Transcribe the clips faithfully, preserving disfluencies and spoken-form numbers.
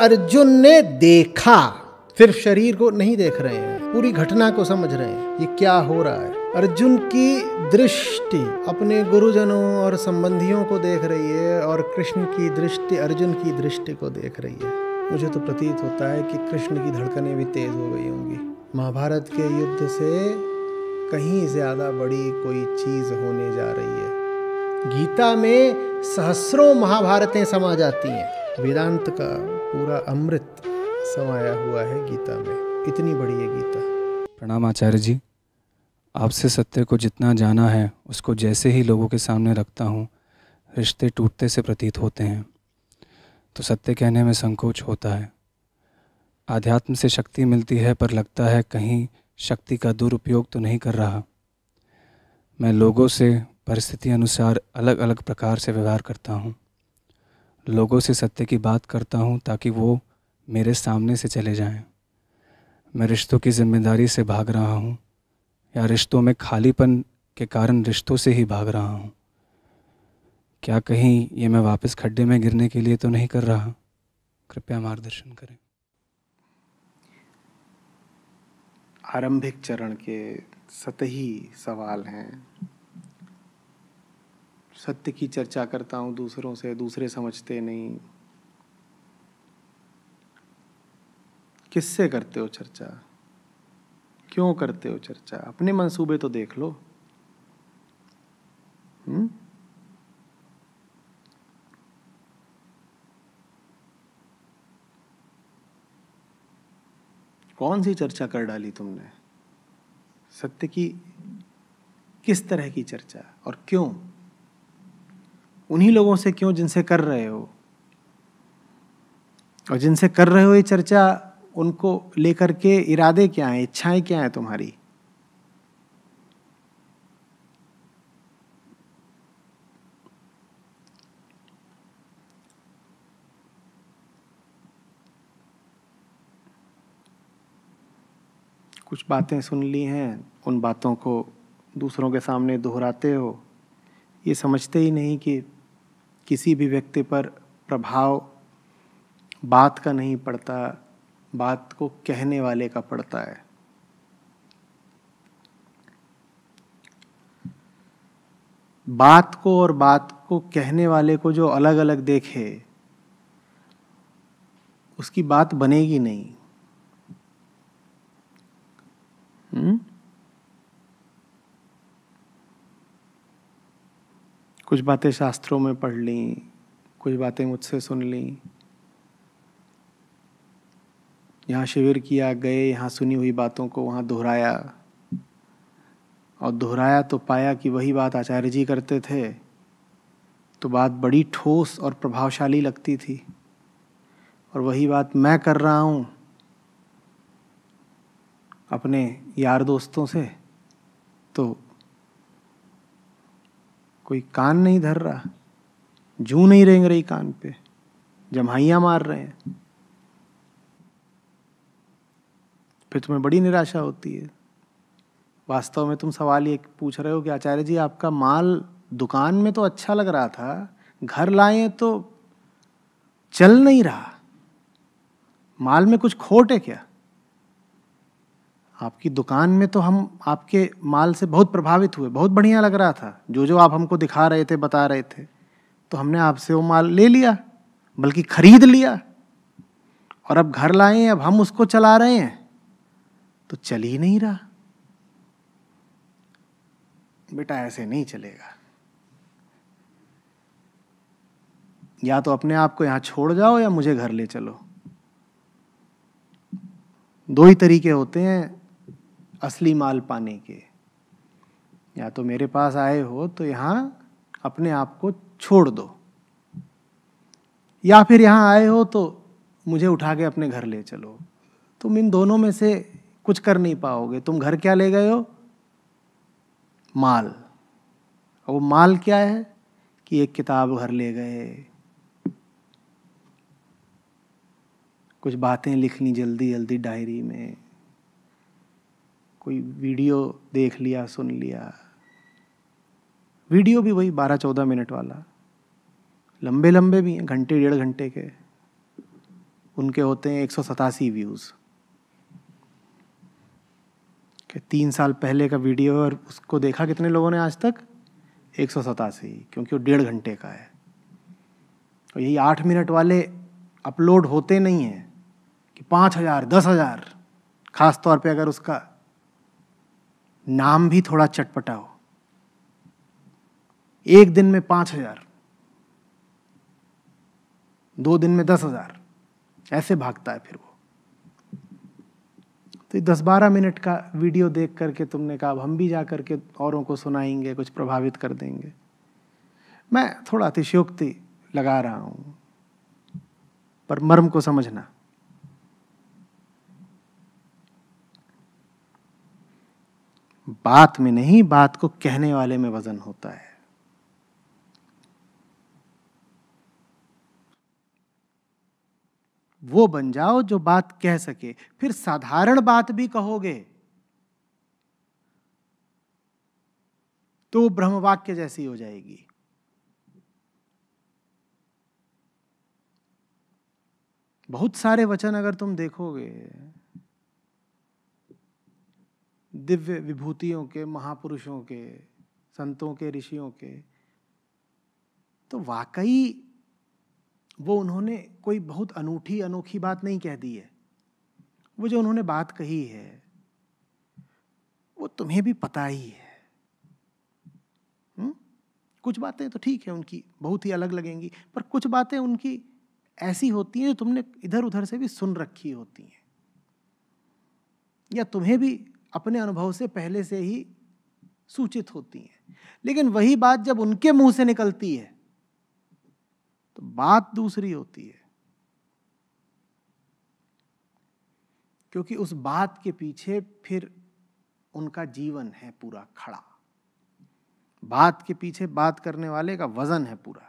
अर्जुन ने देखा, सिर्फ शरीर को नहीं देख रहे हैं, पूरी घटना को समझ रहे हैं, ये क्या हो रहा है। अर्जुन की दृष्टि अपने गुरुजनों और संबंधियों को देख रही है और कृष्ण की दृष्टि अर्जुन की दृष्टि को देख रही है। मुझे तो प्रतीत होता है कि कृष्ण की धड़कनें भी तेज हो गई होंगी। महाभारत के युद्ध से कहीं ज़्यादा बड़ी कोई चीज़ होने जा रही है। गीता में सहस्रों महाभारतें समा जाती हैं, वेदांत का पूरा अमृत समाया हुआ है गीता में, इतनी बड़ी है गीता। प्रणाम आचार्य जी, आपसे सत्य को जितना जाना है उसको जैसे ही लोगों के सामने रखता हूँ रिश्ते टूटते से प्रतीत होते हैं, तो सत्य कहने में संकोच होता है। आध्यात्म से शक्ति मिलती है, पर लगता है कहीं शक्ति का दुरुपयोग तो नहीं कर रहा। मैं लोगों से परिस्थिति अनुसार अलग अलग प्रकार से व्यवहार करता हूँ। लोगों से सत्य की बात करता हूँ ताकि वो मेरे सामने से चले जाएं। मैं रिश्तों की जिम्मेदारी से भाग रहा हूँ या रिश्तों में खालीपन के कारण रिश्तों से ही भाग रहा हूँ। क्या कहीं ये मैं वापस खड्डे में गिरने के लिए तो नहीं कर रहा? कृपया मार्गदर्शन करें। आरंभिक चरण के सतही सवाल हैं। सत्य की चर्चा करता हूँ दूसरों से, दूसरे समझते नहीं। किससे करते हो चर्चा? क्यों करते हो चर्चा? अपने मंसूबे तो देख लो। हम्म कौन सी चर्चा कर डाली तुमने? सत्य की किस तरह की चर्चा और क्यों? उन्हीं लोगों से क्यों जिनसे कर रहे हो? और जिनसे कर रहे हो ये चर्चा, उनको लेकर के इरादे क्या हैं, इच्छाएं क्या हैं तुम्हारी? कुछ बातें सुन ली हैं, उन बातों को दूसरों के सामने दोहराते हो, ये समझते ही नहीं कि किसी भी व्यक्ति पर प्रभाव बात का नहीं पड़ता, बात को कहने वाले का पड़ता है। बात को और बात को कहने वाले को जो अलग अलग देखे, उसकी बात बनेगी नहीं। हम्म कुछ बातें शास्त्रों में पढ़ लीं, कुछ बातें मुझसे सुन लीं, यहाँ शिविर किया, गए, यहाँ सुनी हुई बातों को वहाँ दोहराया, और दोहराया तो पाया कि वही बात आचार्य जी करते थे, तो बात बड़ी ठोस और प्रभावशाली लगती थी। और वही बात मैं कर रहा हूँ अपने यार दोस्तों से, तो कोई कान नहीं धर रहा, जूं नहीं रेंग रही कान पे, जम्हाइयाँ मार रहे हैं। फिर तुम्हें बड़ी निराशा होती है। वास्तव में तुम सवाल ये पूछ रहे हो कि आचार्य जी आपका माल दुकान में तो अच्छा लग रहा था, घर लाए तो चल नहीं रहा, माल में कुछ खोट है क्या? आपकी दुकान में तो हम आपके माल से बहुत प्रभावित हुए, बहुत बढ़िया लग रहा था, जो जो आप हमको दिखा रहे थे, बता रहे थे, तो हमने आपसे वो माल ले लिया, बल्कि खरीद लिया, और अब घर लाए, अब हम उसको चला रहे हैं तो चल ही नहीं रहा। बेटा ऐसे नहीं चलेगा। या तो अपने आप को यहां छोड़ जाओ या मुझे घर ले चलो। दो ही तरीके होते हैं असली माल पाने के। या तो मेरे पास आए हो तो यहां अपने आप को छोड़ दो, या फिर यहां आए हो तो मुझे उठा के अपने घर ले चलो। तुम इन दोनों में से कुछ कर नहीं पाओगे। तुम घर क्या ले गए हो? माल। और वो माल क्या है कि एक किताब घर ले गए, कुछ बातें लिखनी जल्दी जल्दी डायरी में, कोई वीडियो देख लिया, सुन लिया, वीडियो भी वही बारह चौदह मिनट वाला, लंबे लंबे भी हैं, घंटे डेढ़ घंटे के, उनके होते हैं एक सौ सतासी व्यूज़। तीन साल पहले का वीडियो है और उसको देखा कितने लोगों ने आज तक? एक सौ सतासी, क्योंकि वो डेढ़ घंटे का है। और यही आठ मिनट वाले अपलोड होते नहीं हैं कि पाँच हज़ार दस हज़ार, ख़ास तौर पे अगर उसका नाम भी थोड़ा चटपटा हो। एक दिन में पाँच हज़ार, दो दिन में दस हज़ार, ऐसे भागता है फिर वो। तो दस बारह मिनट का वीडियो देख करके तुमने कहा अब हम भी जा करके औरों को सुनाएंगे, कुछ प्रभावित कर देंगे। मैं थोड़ा अतिशयोक्ति लगा रहा हूँ, पर मर्म को समझना। बात में नहीं, बात को कहने वाले में वजन होता है। वो बन जाओ जो बात कह सके, फिर साधारण बात भी कहोगे तो ब्रह्मवाक्य जैसी हो जाएगी। बहुत सारे वचन अगर तुम देखोगे दिव्य विभूतियों के, महापुरुषों के, संतों के, ऋषियों के, तो वाकई वो उन्होंने कोई बहुत अनूठी अनोखी बात नहीं कह दी है। वो जो उन्होंने बात कही है वो तुम्हें भी पता ही है। हुँ? कुछ बातें तो ठीक है उनकी बहुत ही अलग लगेंगी, पर कुछ बातें उनकी ऐसी होती हैं जो तुमने इधर उधर से भी सुन रखी होती हैं, या तुम्हें भी अपने अनुभव से पहले से ही सूचित होती हैं। लेकिन वही बात जब उनके मुंह से निकलती है तो बात दूसरी होती है, क्योंकि उस बात के पीछे फिर उनका जीवन है पूरा खड़ा। बात के पीछे बात करने वाले का वजन है पूरा,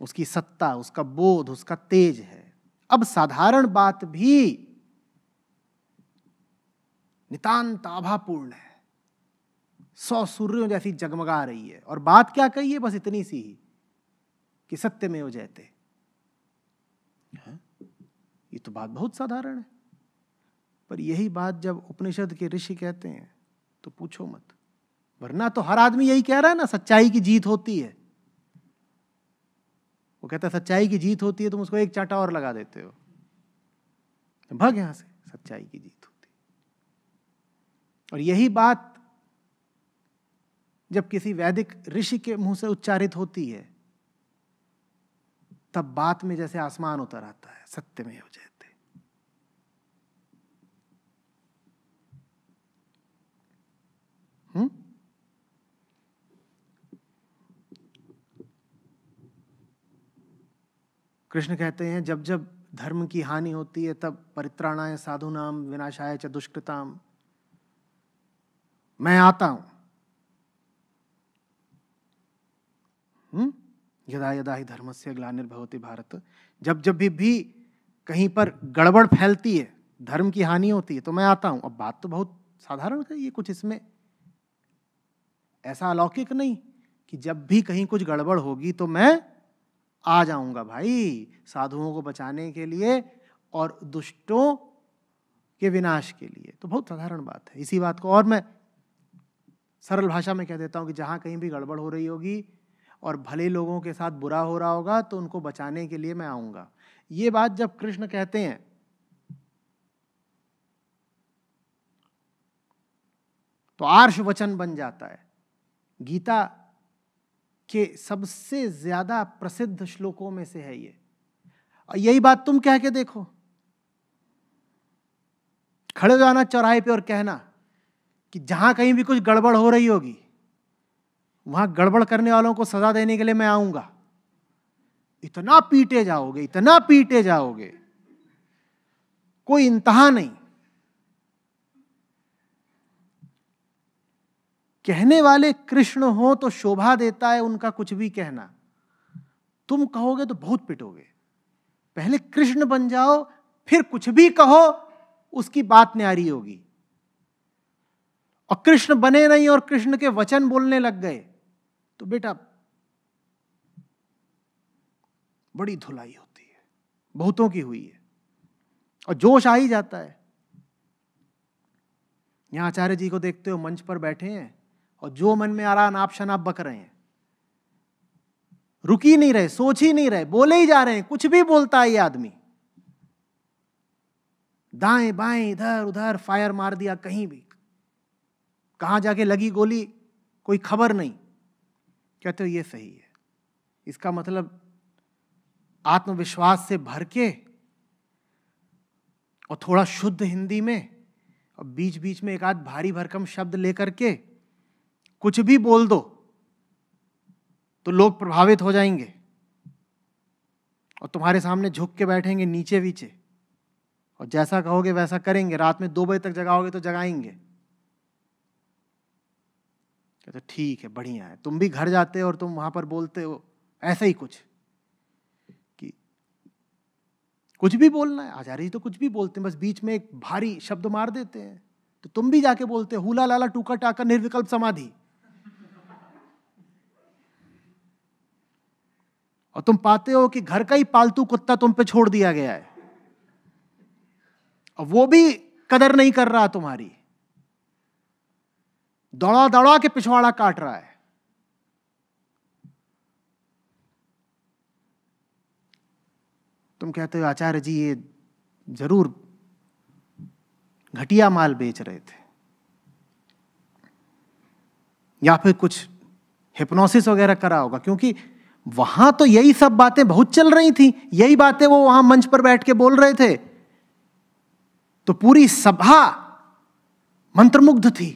उसकी सत्ता, उसका बोध, उसका तेज है। अब साधारण बात भी नितांत आभापूर्ण है, सौ सूर्यों जैसी जगमगा रही है। और बात क्या कही है? बस इतनी सी ही कि सत्य में हो जाते। ये तो बात बहुत साधारण है, पर यही बात जब उपनिषद के ऋषि कहते हैं तो पूछो मत, वरना तो हर आदमी यही कह रहा है ना, सच्चाई की जीत होती है। वो कहता है सच्चाई की जीत होती है, तुम उसको एक चांटा और लगा देते हो, भाग यहां से, सच्चाई की जीत होती है। और यही बात जब किसी वैदिक ऋषि के मुंह से उच्चारित होती है तब बात में जैसे आसमान उतर आता है, सत्य में हो जाते। हम्म? कृष्ण कहते हैं जब जब धर्म की हानि होती है तब परित्राणाय साधूनाम विनाशाय च दुष्कृताम मैं आता हूं। हम्म? यदा यदा ही धर्मस्य ग्लानिर्भवति भारत। जब जब भी, भी कहीं पर गड़बड़ फैलती है, धर्म की हानि होती है, तो मैं आता हूं। अब बात तो बहुत साधारण है, ये कुछ इसमें ऐसा अलौकिक नहीं कि जब भी कहीं कुछ गड़बड़ होगी तो मैं आ जाऊंगा। भाई, साधुओं को बचाने के लिए और दुष्टों के विनाश के लिए, तो बहुत साधारण बात है। इसी बात को और मैं सरल भाषा में कह देता हूं कि जहां कहीं भी गड़बड़ हो रही होगी और भले लोगों के साथ बुरा हो रहा होगा तो उनको बचाने के लिए मैं आऊंगा। ये बात जब कृष्ण कहते हैं तो आर्ष वचन बन जाता है। गीता के सबसे ज्यादा प्रसिद्ध श्लोकों में से है ये। और यही बात तुम कह के देखो, खड़े जाना चौराहे पे और कहना कि जहां कहीं भी कुछ गड़बड़ हो रही होगी वहां गड़बड़ करने वालों को सजा देने के लिए मैं आऊंगा। इतना पीटे जाओगे, इतना पीटे जाओगे, कोई इंतहा नहीं। कहने वाले कृष्ण हो तो शोभा देता है उनका कुछ भी कहना, तुम कहोगे तो बहुत पिटोगे। पहले कृष्ण बन जाओ, फिर कुछ भी कहो उसकी बात न्यारी होगी। और कृष्ण बने नहीं और कृष्ण के वचन बोलने लग गए तो बेटा बड़ी धुलाई होती है, बहुतों की हुई है और जोश आ ही जाता है। यहाँ आचार्य जी को देखते हो मंच पर बैठे हैं और जो मन में आ रहा नाप शनाप बक रहे हैं, रुक ही नहीं रहे, सोच ही नहीं रहे, बोले ही जा रहे हैं, कुछ भी बोलता है ये आदमी, दाएं बाएं इधर उधर फायर मार दिया, कहीं भी कहाँ जाके लगी गोली कोई खबर नहीं। कहते हो ये सही है, इसका मतलब आत्मविश्वास से भर के और थोड़ा शुद्ध हिंदी में और बीच बीच में एक आध भारी भरकम शब्द लेकर के कुछ भी बोल दो तो लोग प्रभावित हो जाएंगे और तुम्हारे सामने झुक के बैठेंगे नीचे वीचे और जैसा कहोगे वैसा करेंगे, रात में दो बजे तक जगाओगे तो जगाएंगे। कहते ठीक है, बढ़िया है, तुम भी घर जाते हो और तुम वहां पर बोलते हो ऐसा ही कुछ कि कुछ भी बोलना है। आचार्य जी तो कुछ भी बोलते हैं, बस बीच में एक भारी शब्द मार देते हैं तो तुम भी जाके बोलते हो हुला लाला टूका टाका निर्विकल्प समाधि और तुम पाते हो कि घर का ही पालतू कुत्ता तुम पे छोड़ दिया गया है और वो भी कदर नहीं कर रहा, तुम्हारी दौड़ा दौड़ा के पिछवाड़ा काट रहा है। तुम कहते हो आचार्य जी ये जरूर घटिया माल बेच रहे थे या फिर कुछ हिप्नोसिस वगैरह करा होगा, क्योंकि वहां तो यही सब बातें बहुत चल रही थी, यही बातें वो वहां मंच पर बैठ के बोल रहे थे तो पूरी सभा मंत्रमुग्ध थी,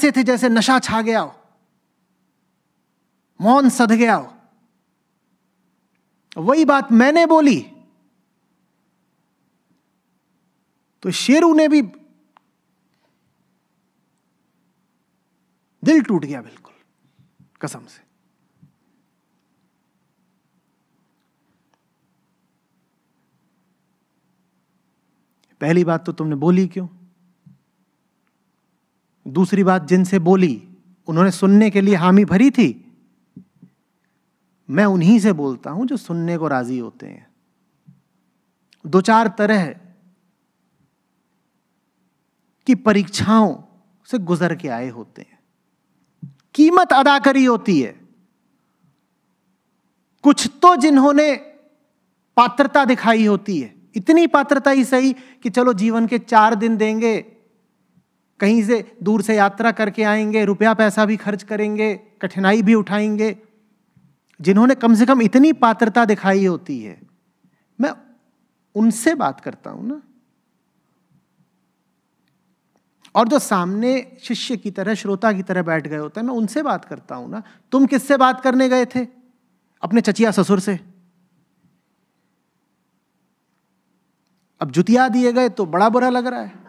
ऐसे थे जैसे नशा छा गया हो, मौन सध गया हो। वही बात मैंने बोली तो शेरू ने भी दिल टूट गया बिल्कुल, कसम से। पहली बात तो तुमने बोली क्यों, दूसरी बात जिनसे बोली उन्होंने सुनने के लिए हामी भरी थी। मैं उन्हीं से बोलता हूं जो सुनने को राजी होते हैं। दो चार तरह की परीक्षाओं से गुजर के आए होते हैं, कीमत अदा करी होती है, कुछ तो जिन्होंने पात्रता दिखाई होती है, इतनी पात्रता ही सही कि चलो जीवन के चार दिन देंगे, कहीं से दूर से यात्रा करके आएंगे, रुपया पैसा भी खर्च करेंगे, कठिनाई भी उठाएंगे, जिन्होंने कम से कम इतनी पात्रता दिखाई होती है, मैं उनसे बात करता हूं ना। और जो सामने शिष्य की तरह श्रोता की तरह बैठ गए होते हैं, मैं उनसे बात करता हूं ना। तुम किससे बात करने गए थे? अपने चचिया ससुर से। अब जुतिया दिए गए तो बड़ा बुरा लग रहा है।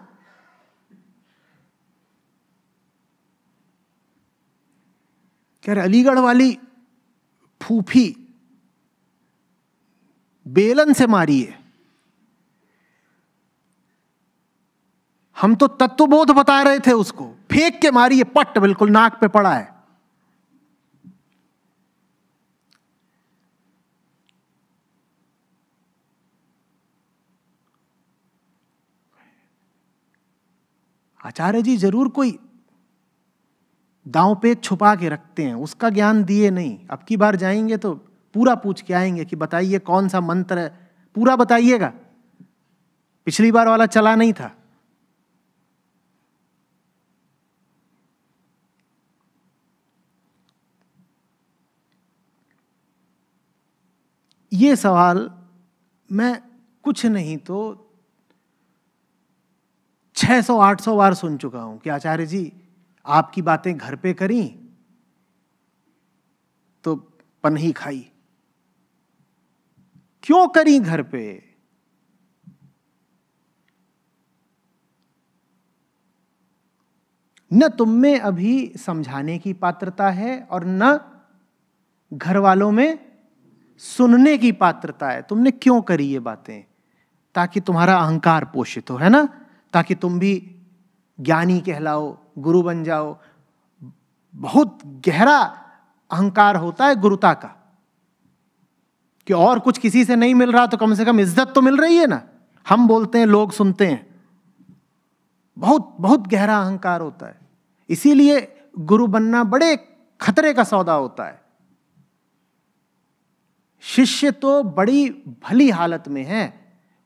कह रहे अलीगढ़ वाली फूफी बेलन से मारी है, हम तो तत्वबोध बता रहे थे उसको, फेंक के मारी है, पट बिल्कुल नाक पे पड़ा है। आचार्य जी जरूर कोई दांव पे छुपा के रखते हैं, उसका ज्ञान दिए नहीं। अब की बार जाएंगे तो पूरा पूछ के आएंगे कि बताइए कौन सा मंत्र है, पूरा बताइएगा, पिछली बार वाला चला नहीं था। ये सवाल मैं कुछ नहीं तो छह सौ आठ सौ बार सुन चुका हूं कि आचार्य जी आपकी बातें घर पे करी तो पन्ही खाई। क्यों करी घर पे? न तुम में अभी समझाने की पात्रता है और न घर वालों में सुनने की पात्रता है। तुमने क्यों करी ये बातें? ताकि तुम्हारा अहंकार पोषित हो, है ना, ताकि तुम भी ज्ञानी कहलाओ, गुरु बन जाओ। बहुत गहरा अहंकार होता है गुरुता का, कि और कुछ किसी से नहीं मिल रहा तो कम से कम इज्जत तो मिल रही है ना। हम बोलते हैं, लोग सुनते हैं। बहुत बहुत गहरा अहंकार होता है। इसीलिए गुरु बनना बड़े खतरे का सौदा होता है। शिष्य तो बड़ी भली हालत में है,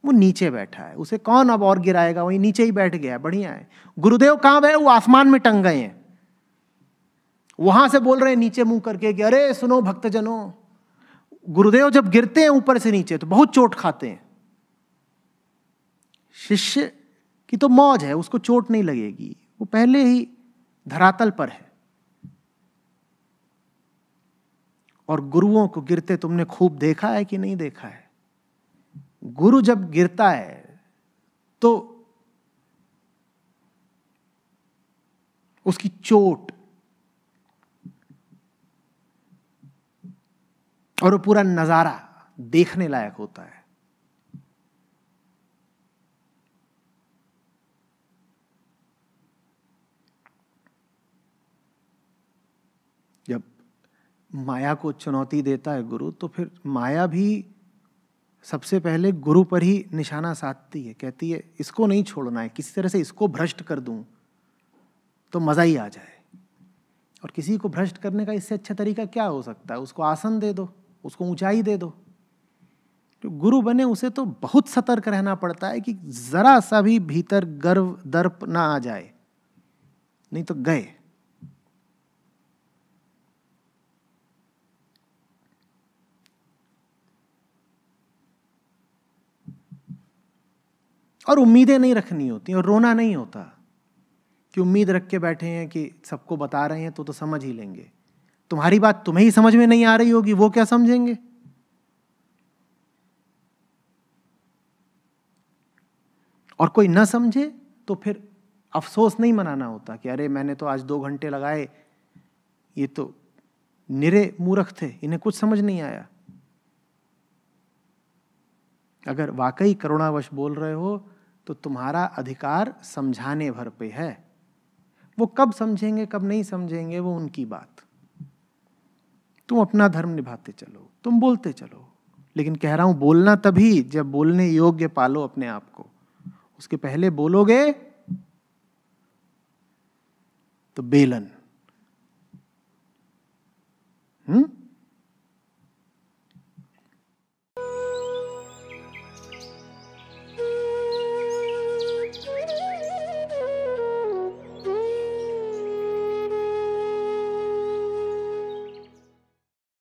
वो नीचे बैठा है, उसे कौन अब और गिराएगा, वही नीचे ही बैठ गया। बढ़िया है। गुरुदेव कहाँ गए? वो आसमान में टंग गए हैं, वहां से बोल रहे हैं नीचे मुंह करके कि अरे सुनो भक्तजनों। गुरुदेव जब गिरते हैं ऊपर से नीचे तो बहुत चोट खाते हैं। शिष्य की तो मौज है, उसको चोट नहीं लगेगी, वो पहले ही धरातल पर है। और गुरुओं को गिरते तुमने खूब देखा है कि नहीं देखा है? गुरु जब गिरता है तो उसकी चोट, और वो पूरा नजारा देखने लायक होता है। जब माया को चुनौती देता है गुरु, तो फिर माया भी सबसे पहले गुरु पर ही निशाना साधती है। कहती है इसको नहीं छोड़ना है, किसी तरह से इसको भ्रष्ट कर दूं तो मज़ा ही आ जाए। और किसी को भ्रष्ट करने का इससे अच्छा तरीका क्या हो सकता है? उसको आसन दे दो, उसको ऊंचाई दे दो। तो गुरु बने उसे तो बहुत सतर्क रहना पड़ता है कि जरा सा भी भीतर गर्व दर्प ना आ जाए, नहीं तो गए। और उम्मीदें नहीं रखनी होती, और रोना नहीं होता कि उम्मीद रख के बैठे हैं कि सबको बता रहे हैं तो तो समझ ही लेंगे। तुम्हारी बात तुम्हें ही समझ में नहीं आ रही होगी, वो क्या समझेंगे? और कोई ना समझे तो फिर अफसोस नहीं मनाना होता कि अरे मैंने तो आज दो घंटे लगाए, ये तो निरे मूर्ख थे, इन्हें कुछ समझ नहीं आया। अगर वाकई करुणावश बोल रहे हो तो तुम्हारा अधिकार समझाने भर पे है। वो कब समझेंगे कब नहीं समझेंगे वो उनकी बात। तुम अपना धर्म निभाते चलो, तुम बोलते चलो। लेकिन कह रहा हूं, बोलना तभी जब बोलने योग्य पालो अपने आप को। उसके पहले बोलोगे तो बेलन। हम्म